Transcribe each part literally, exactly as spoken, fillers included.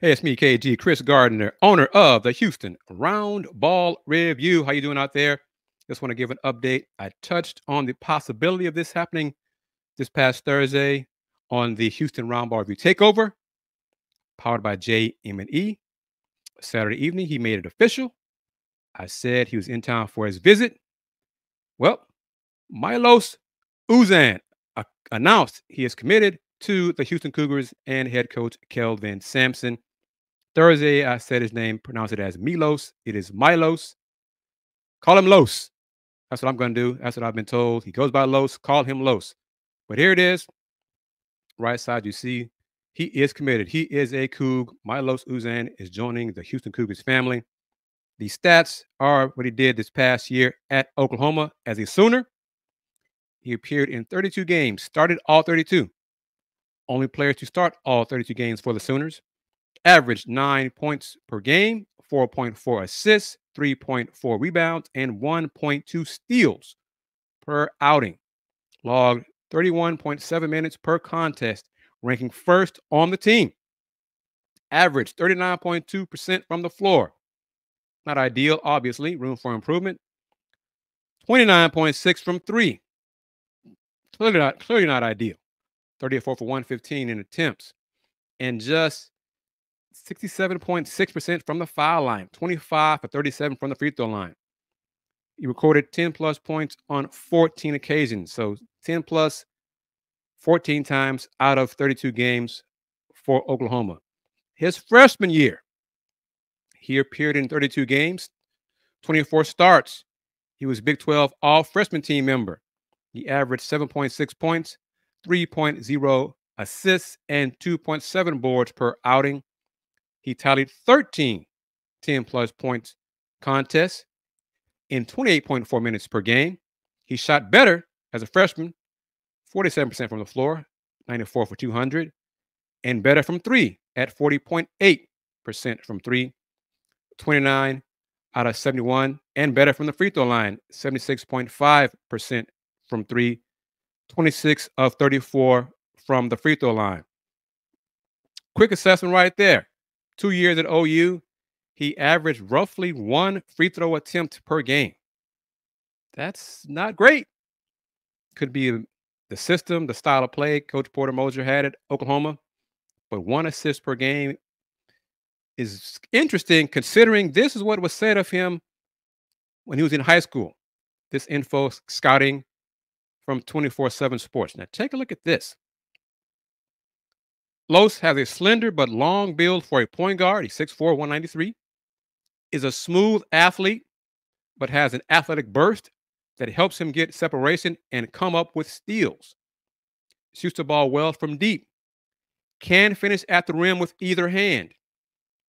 Hey, it's me, K G, Chris Gardner, owner of the Houston Round Ball Review. How you doing out there? Just want to give an update. I touched on the possibility of this happening this past Thursday on the Houston Round Ball Review Takeover, powered by J M E. Saturday evening, he made it official. I said he was in town for his visit. Well, Milos Uzan uh, announced he is committed to the Houston Cougars and head coach Kelvin Sampson. Thursday, I said his name, pronounce it as Milos. It is Milos. Call him Los. That's what I'm going to do. That's what I've been told. He goes by Los. Call him Los. But here it is. Right side, you see, he is committed. He is a Coug. Milos Uzan is joining the Houston Cougars family. The stats are what he did this past year at Oklahoma as a Sooner. He appeared in thirty-two games, started all thirty-two. Only player to start all thirty-two games for the Sooners. Averaged nine points per game, four point four assists, three point four rebounds, and one point two steals per outing. Logged thirty-one point seven minutes per contest, ranking first on the team. Averaged thirty-nine point two percent from the floor. Not ideal, obviously. Room for improvement. twenty-nine point six from three. Clearly not, clearly not ideal. thirty-four for one fifteen in attempts. And just sixty-seven point six percent from the foul line. twenty-five for thirty-seven from the free throw line. He recorded ten plus points on fourteen occasions. So ten plus fourteen times out of thirty-two games for Oklahoma. His freshman year, he appeared in thirty-two games, twenty-four starts. He was Big twelve all-freshman team member. He averaged seven point six points, three point zero assists, and two point seven boards per outing. He tallied thirteen ten plus points contests in twenty-eight point four minutes per game. He shot better as a freshman, forty-seven percent from the floor, ninety-four for two hundred, and better from three at forty point eight percent from three. twenty-nine out of seventy-one, and better from the free throw line, seventy-six point five percent from three, twenty-six of thirty-four from the free throw line. Quick assessment right there. Two years at O U, he averaged roughly one free throw attempt per game. That's not great. Could be the system, the style of play Coach Porter Moser had at Oklahoma, but one assist per game is interesting considering this is what was said of him when he was in high school. This info scouting from twenty-four seven Sports. Now take a look at this. Los has a slender but long build for a point guard. He's six four, one ninety-three. Is a smooth athlete, but has an athletic burst that helps him get separation and come up with steals. Shoots the ball well from deep. Can finish at the rim with either hand.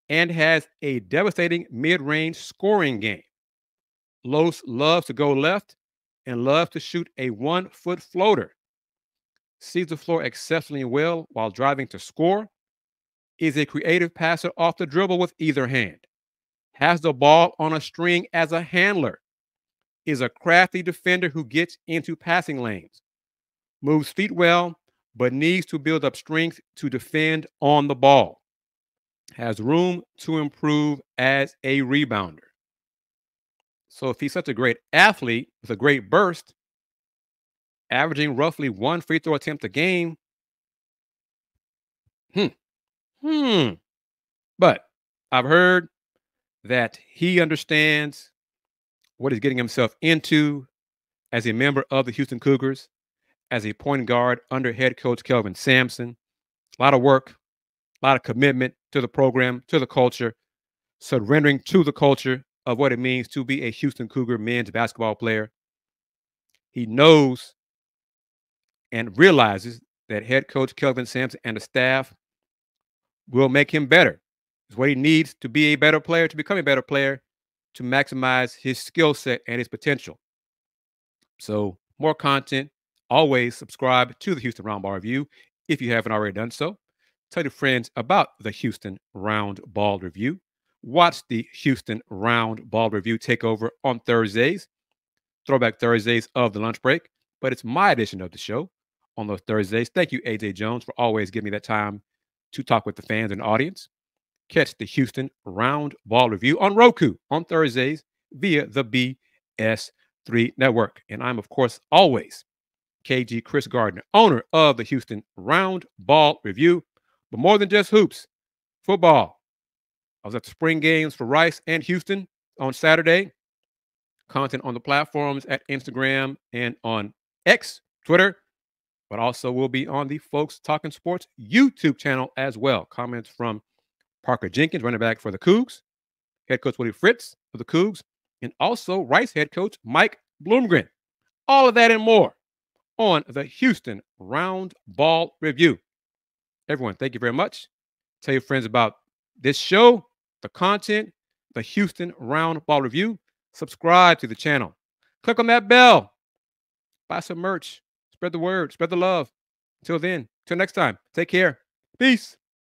And has a devastating mid-range scoring game. Los loves to go left and loves to shoot a one-foot floater. Sees the floor exceptionally well while driving to score. Is a creative passer off the dribble with either hand. Has the ball on a string as a handler. Is a crafty defender who gets into passing lanes. Moves feet well, but needs to build up strength to defend on the ball. Has room to improve as a rebounder. So if he's such a great athlete with a great burst, averaging roughly one free throw attempt a game, hmm, hmm. But I've heard that he understands what he's getting himself into as a member of the Houston Cougars, as a point guard under head coach Kelvin Sampson. A lot of work, a lot of commitment to the program, to the culture, surrendering to the culture of what it means to be a Houston Cougar men's basketball player. He knows and realizes that head coach Kelvin Sampson and the staff will make him better. It's what he needs to be a better player, to become a better player, to maximize his skill set and his potential. So more content. Always subscribe to the Houston Round Ball Review if you haven't already done so. Tell your friends about the Houston Round Ball Review. Watch the Houston Round Ball Review Takeover on Thursdays, Throwback Thursdays of the lunch break, but it's my edition of the show on those Thursdays. Thank you, A J Jones, for always giving me that time to talk with the fans and audience. Catch the Houston Round Ball Review on Roku on Thursdays via the B S three Network. And I'm, of course, always K G Chris Gardner, owner of the Houston Round Ball Review. But more than just hoops, football. I was at the spring games for Rice and Houston on Saturday. Content on the platforms at Instagram and on X, Twitter, but also will be on the Folks Talking Sports YouTube channel as well. Comments from Parker Jenkins, running back for the Cougs, head coach Willie Fritz for the Cougs, and also Rice head coach Mike Bloomgren. All of that and more on the Houston Round Ball Review. Everyone, thank you very much. Tell your friends about this show, the content, the Houston Round Ball Review. Subscribe to the channel. Click on that bell. Buy some merch. Spread the word. Spread the love. Until then, till next time, take care. Peace.